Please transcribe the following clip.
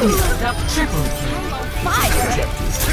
Triple kill. Fire!